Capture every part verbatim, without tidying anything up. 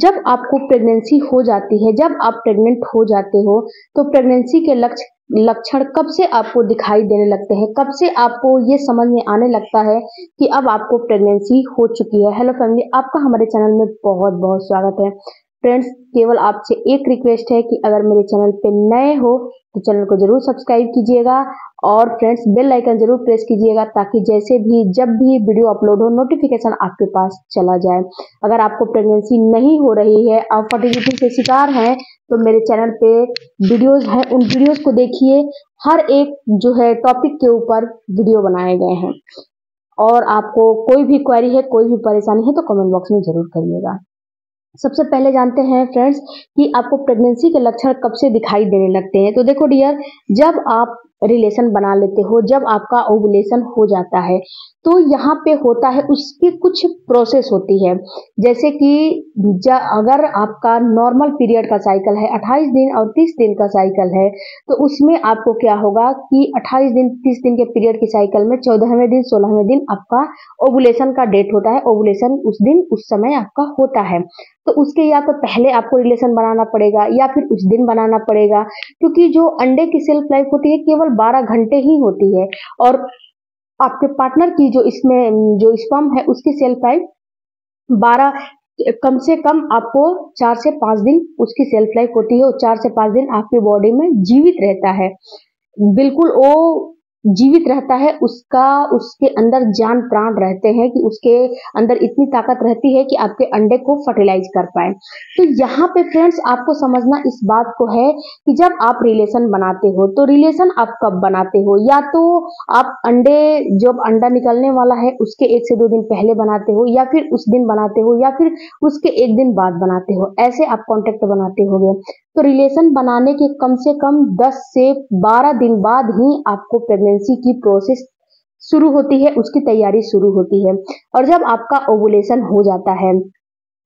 जब आपको प्रेगनेंसी हो जाती है, जब आप प्रेग्नेंट हो जाते हो तो प्रेगनेंसी के लक्षण लक्षण कब से आपको दिखाई देने लगते हैं, कब से आपको ये समझ में आने लगता है कि अब आपको प्रेगनेंसी हो चुकी है। हेलो फैमिली, आपका हमारे चैनल में बहुत बहुत स्वागत है। फ्रेंड्स, केवल आपसे एक रिक्वेस्ट है कि अगर मेरे चैनल पे नए हो तो चैनल को जरूर सब्सक्राइब कीजिएगा और फ्रेंड्स बेल आइकन जरूर प्रेस कीजिएगा ताकि जैसे भी जब भी वीडियो अपलोड हो नोटिफिकेशन आपके पास चला जाए। अगर आपको प्रेगनेंसी नहीं हो रही है, आप फर्टिलिटी के शिकार हैं तो मेरे चैनल पे वीडियोस हैं, उन वीडियोस को देखिए। हर एक जो है टॉपिक के ऊपर वीडियो बनाए गए हैं और आपको कोई भी क्वेरी है, कोई भी परेशानी है तो कमेंट बॉक्स में जरूर करिएगा। सबसे पहले जानते हैं फ्रेंड्स कि आपको प्रेगनेंसी के लक्षण कब से दिखाई देने लगते हैं। तो देखो डियर, जब आप रिलेशन बना लेते हो, जब आपका ओवुलेशन हो जाता है तो यहाँ पे होता है उसकी कुछ प्रोसेस होती है। जैसे कि अगर आपका नॉर्मल पीरियड का साइकिल है अट्ठाईस दिन और तीस दिन का साइकिल है तो उसमें आपको क्या होगा कि अट्ठाईस दिन तीस दिन के पीरियड की साइकिल में चौदहवें दिन सोलहवें दिन आपका ओवुलेशन का डेट होता है। ओवुलेशन उस दिन उस समय आपका होता है तो उसके या तो पहले आपको रिलेशन बनाना पड़ेगा या फिर उस दिन बनाना पड़ेगा, क्योंकि जो अंडे की सेल्फ लाइफ होती है केवल बारह घंटे ही होती है और आपके पार्टनर की जो इसमें जो स्पर्म है उसकी सेल्फ लाइफ बारह कम से कम आपको चार से पांच दिन उसकी सेल्फ लाइफ होती है और चार से पांच दिन आपकी बॉडी में जीवित रहता है। बिल्कुल वो जीवित रहता है, उसका उसके अंदर जान प्राण रहते हैं कि उसके अंदर इतनी ताकत रहती है कि आपके अंडे को फर्टिलाइज कर पाए। तो यहाँ पे फ्रेंड्स आपको समझना इस बात को है कि जब आप रिलेशन बनाते हो तो रिलेशन आप कब बनाते हो, या तो आप अंडे जब अंडा निकलने वाला है उसके एक से दो दिन पहले बनाते हो या फिर उस दिन बनाते हो या फिर उसके एक दिन बाद बनाते हो, ऐसे आप कॉन्टेक्ट बनाते हो। तो रिलेशन बनाने के कम से कम दस से बारह दिन बाद ही आपको प्रेगनेंसी की प्रोसेस शुरू होती है, उसकी तैयारी शुरू होती है। और जब आपका ओवुलेशन हो जाता है,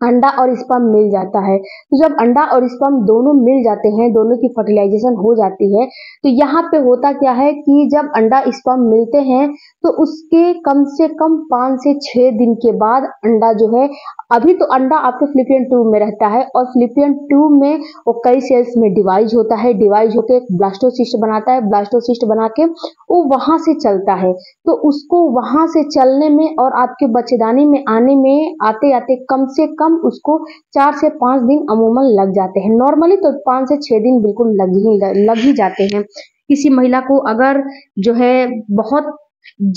अंडा और स्पर्म मिल जाता है, तो जब अंडा और स्पर्म दोनों मिल जाते हैं, दोनों की फर्टिलाइजेशन हो जाती है तो यहाँ पे होता क्या है कि जब अंडा स्पर्म मिलते हैं तो उसके कम से कम पाँच से छः दिन के बाद अंडा जो है, अभी तो अंडा आपके फ्लिपियन ट्यूब में रहता है और फ्लिपियन ट्यूब में वो कई सेल्स में डिवाइज होता है, डिवाइज होकर एक ब्लास्टोसिस्ट बनाता है, ब्लास्टोसिस्ट बना के वो वहाँ से चलता है। तो उसको वहाँ से चलने में और आपके बच्चेदानी में आने में आते आते कम से कम उसको चार से पांच दिन अमूमन लग जाते हैं। नॉर्मली तो पांच से छह दिन बिल्कुल लग ही लग ही जाते हैं। किसी महिला को अगर जो है बहुत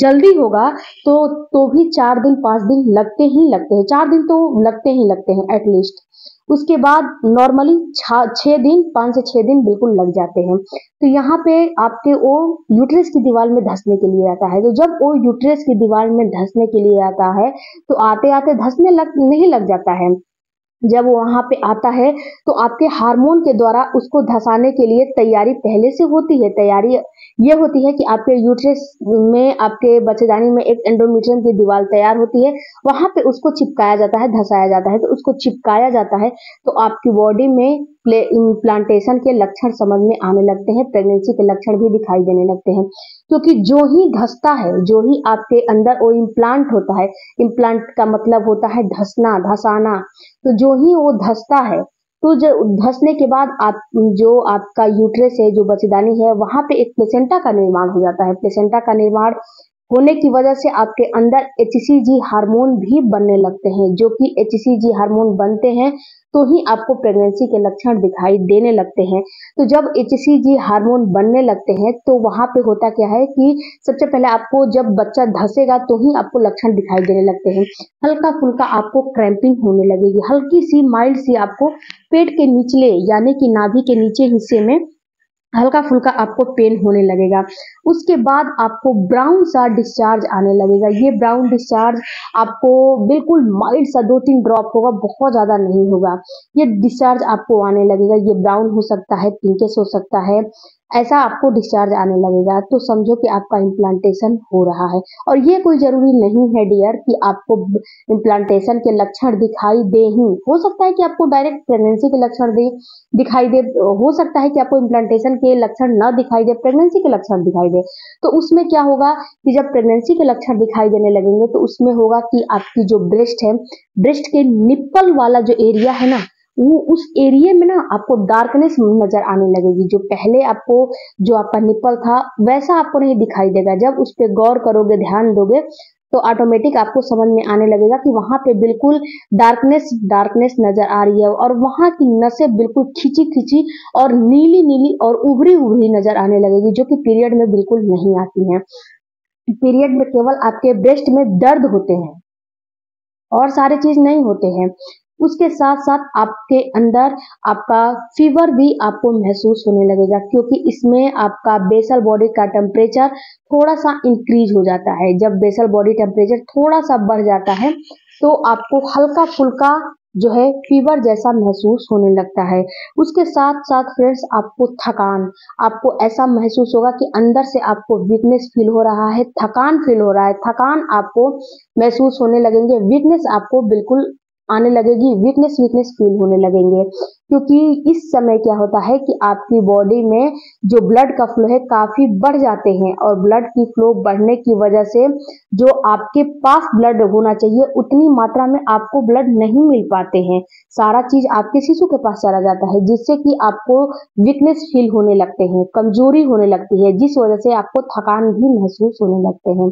जल्दी होगा तो तो भी चार दिन पांच दिन लगते ही लगते हैं, चार दिन तो लगते ही लगते हैं एटलीस्ट। उसके बाद नॉर्मली छः दिन पाँच से छः दिन बिल्कुल लग जाते हैं। तो यहाँ पे आपके वो यूट्रस की दीवार में धंसने के लिए आता है। तो जब वो यूट्रस की दीवार में धंसने के लिए आता है तो आते आते धंसने लग नहीं लग जाता है। जब वो वहाँ पे आता है तो आपके हार्मोन के द्वारा उसको धंसाने के लिए तैयारी पहले से होती है। तैयारी ये होती है कि आपके यूट्रस में, आपके बच्चेदानी में एक एंडोमेट्रियम की दीवार तैयार होती है, वहाँ पे उसको चिपकाया जाता है, धंसाया जाता है। तो उसको चिपकाया जाता है तो आपकी बॉडी में प्ले इम्प्लांटेशन के लक्षण समझ में आने लगते हैं, प्रेगनेंसी के लक्षण भी दिखाई देने लगते हैं। क्योंकि जो ही धंसता है, जो ही आपके अंदर वो इम्प्लांट होता है, इम्प्लांट का मतलब होता है धंसना, धंसाना, तो जो ही वो धंसता है तो जो धंसने के बाद आप जो आपका यूट्रस है, जो बच्चेदानी है, वहाँ पे एक प्लेसेंटा का निर्माण हो जाता है। प्लेसेंटा का निर्माण होने की वजह से आपके अंदर एचसीजी हार्मोन भी बनने लगते हैं, जो कि एचसीजी हार्मोन बनते हैं तो ही आपको प्रेगनेंसी के लक्षण दिखाई देने लगते हैं। तो जब एचसीजी हार्मोन बनने लगते हैं तो वहाँ पे होता क्या है कि सबसे पहले आपको जब बच्चा धंसेगा तो ही आपको लक्षण दिखाई देने लगते हैं। हल्का फुल्का आपको क्रैम्पिंग होने लगेगी, हल्की सी माइल्ड सी आपको पेट के निचले यानी कि नाभि के नीचे हिस्से में हल्का फुल्का आपको पेन होने लगेगा। उसके बाद आपको ब्राउन सा डिस्चार्ज आने लगेगा। ये ब्राउन डिस्चार्ज आपको बिल्कुल माइल्ड सा दो तीन ड्रॉप होगा, बहुत ज़्यादा नहीं होगा। ये डिस्चार्ज आपको आने लगेगा। ये ब्राउन हो सकता है, पिंकिश हो सकता है, ऐसा आपको डिस्चार्ज आने लगेगा, तो समझो कि आपका इम्प्लांटेशन हो रहा है। और ये कोई जरूरी नहीं है डियर कि आपको इम्प्लांटेशन के लक्षण दिखाई दे ही, हो सकता है कि आपको डायरेक्ट प्रेगनेंसी के लक्षण दे दिखाई दे हो सकता है कि आपको इम्प्लांटेशन के लक्षण ना दिखाई दे, प्रेगनेंसी के लक्षण दिखाई दे। तो उसमें क्या होगा कि जब प्रेगनेंसी के लक्षण दिखाई देने लगेंगे तो उसमें होगा कि आपकी जो ब्रेस्ट है, ब्रेस्ट के निप्पल वाला जो एरिया है ना, वो उस एरिया में ना आपको डार्कनेस नजर आने लगेगी। जो पहले आपको जो आपका निप्पल था वैसा आपको नहीं दिखाई देगा। जब उस पर गौर करोगे, ध्यान दोगे, तो ऑटोमेटिक आपको समझ में आने लगेगा कि वहां पे बिल्कुल डार्कनेस डार्कनेस नजर आ रही है और वहां की नसें बिल्कुल खिंची खिंची और नीली नीली और उभरी उभरी नजर आने लगेगी, जो कि पीरियड में बिल्कुल नहीं आती है। पीरियड में केवल आपके ब्रेस्ट में दर्द होते हैं और सारे चीज नहीं होते हैं। उसके साथ साथ आपके अंदर आपका फीवर भी आपको महसूस होने लगेगा, क्योंकि इसमें आपका बेसल बॉडी का टेम्परेचर थोड़ा सा इंक्रीज हो जाता है। जब बेसल बॉडी टेम्परेचर थोड़ा सा बढ़ जाता है तो आपको हल्का फुल्का जो है फीवर जैसा महसूस होने लगता है। उसके साथ साथ फ्रेंड्स आपको थकान, आपको ऐसा महसूस होगा कि अंदर से आपको वीकनेस फील हो रहा है, थकान फील हो रहा है, थकान आपको महसूस होने लगेंगे, वीकनेस आपको बिल्कुल आने लगेगी, वीकनेस वीकनेस फील होने लगेंगे। क्योंकि इस समय क्या होता है कि आपकी बॉडी में जो ब्लड का फ्लो है काफी बढ़ जाते हैं और ब्लड की फ्लो बढ़ने की वजह से जो आपके पास ब्लड होना चाहिए उतनी मात्रा में आपको ब्लड नहीं मिल पाते हैं। सारा चीज आपके शिशु के पास चला जाता है, जिससे कि आपको वीकनेस फील होने लगते हैं, कमजोरी होने लगती है, जिस वजह से आपको थकान भी महसूस होने लगते हैं।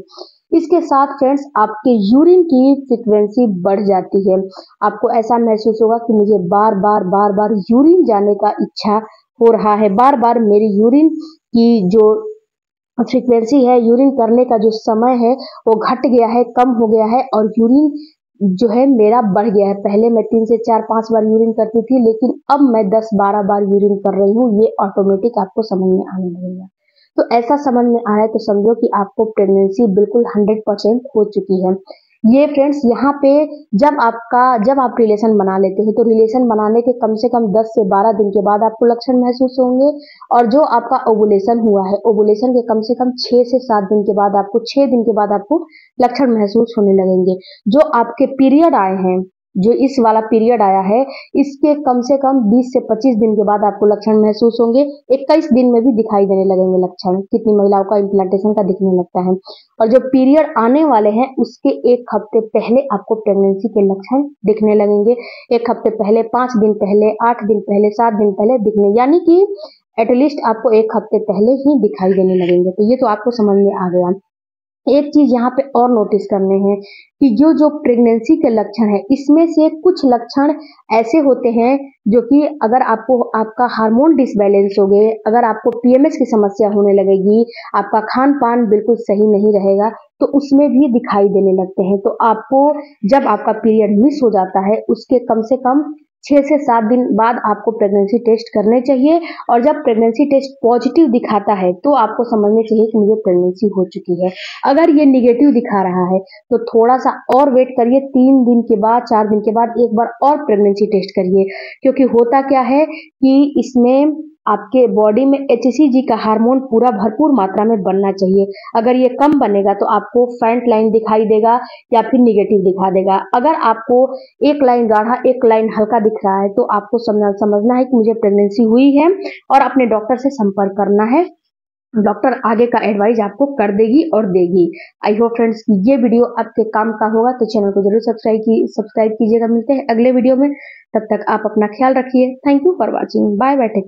इसके साथ फ्रेंड्स आपके यूरिन की फ्रिक्वेंसी बढ़ जाती है। आपको ऐसा महसूस होगा कि मुझे बार बार बार बार यूरिन जाने का इच्छा हो रहा है, बार बार मेरी यूरिन की जो फ्रिक्वेंसी है, यूरिन करने का जो समय है वो घट गया है, कम हो गया है और यूरिन जो है मेरा बढ़ गया है। पहले मैं तीन से चार पांच बार यूरिन करती थी, लेकिन अब मैं दस बारह बार यूरिन कर रही हूँ। ये ऑटोमेटिक आपको समझ में आने लगेगा। तो ऐसा समझ में आया तो समझो कि आपको प्रेगनेंसी बिल्कुल हंड्रेड परसेंट हो चुकी है। ये फ्रेंड्स यहाँ पे जब आपका जब आप रिलेशन बना लेते हैं तो रिलेशन बनाने के कम से कम दस से बारह दिन के बाद आपको लक्षण महसूस होंगे। और जो आपका ओवुलेशन हुआ है, ओवुलेशन के कम से कम छह से सात दिन के बाद आपको छह दिन के बाद आपको लक्षण महसूस होने लगेंगे। जो आपके पीरियड आए हैं, जो इस वाला पीरियड आया है, इसके कम से कम बीस से पच्चीस दिन के बाद आपको लक्षण महसूस होंगे। इक्कीस दिन में भी दिखाई देने लगेंगे लक्षण। कितनी महिलाओं का इम्प्लांटेशन का दिखने लगता है। और जो पीरियड आने वाले हैं उसके एक हफ्ते पहले आपको प्रेगनेंसी के लक्षण दिखने लगेंगे। एक हफ्ते पहले, पाँच दिन पहले, आठ दिन पहले, सात दिन पहले दिखने, यानी कि एटलीस्ट आपको एक हफ्ते पहले ही दिखाई देने लगेंगे। तो ये तो आपको समझ में आ गया। एक चीज यहाँ पे और नोटिस करने हैं कि जो जो प्रेगनेंसी के लक्षण है इसमें से कुछ लक्षण ऐसे होते हैं जो कि अगर आपको आपका हार्मोन डिसबैलेंस हो गए, अगर आपको पीएमएस की समस्या होने लगेगी, आपका खान पान बिल्कुल सही नहीं रहेगा, तो उसमें भी दिखाई देने लगते हैं। तो आपको जब आपका पीरियड मिस हो जाता है उसके कम से कम छः से सात दिन बाद आपको प्रेगनेंसी टेस्ट करने चाहिए। और जब प्रेगनेंसी टेस्ट पॉजिटिव दिखाता है तो आपको समझना चाहिए कि मुझे प्रेगनेंसी हो चुकी है। अगर ये निगेटिव दिखा रहा है तो थोड़ा सा और वेट करिए, तीन दिन के बाद, चार दिन के बाद एक बार और प्रेगनेंसी टेस्ट करिए। क्योंकि होता क्या है कि इसमें आपके बॉडी में एचसीजी का हार्मोन पूरा भरपूर मात्रा में बनना चाहिए। अगर ये कम बनेगा तो आपको फ्रंट लाइन दिखाई देगा या फिर निगेटिव दिखा देगा। अगर आपको एक लाइन गाढ़ा, एक लाइन हल्का दिख रहा है तो आपको समझ समझना है कि मुझे प्रेगनेंसी हुई है और अपने डॉक्टर से संपर्क करना है। डॉक्टर आगे का एडवाइस आपको कर देगी और देगी। आई होप फ्रेंड्स कि ये वीडियो आपके काम का होगा, तो चैनल को जरूर सब्सक्राइब की सब्सक्राइब कीजिएगा। मिलते हैं अगले वीडियो में, तब तक आप अपना ख्याल रखिए। Thank you for watching. Bye bye.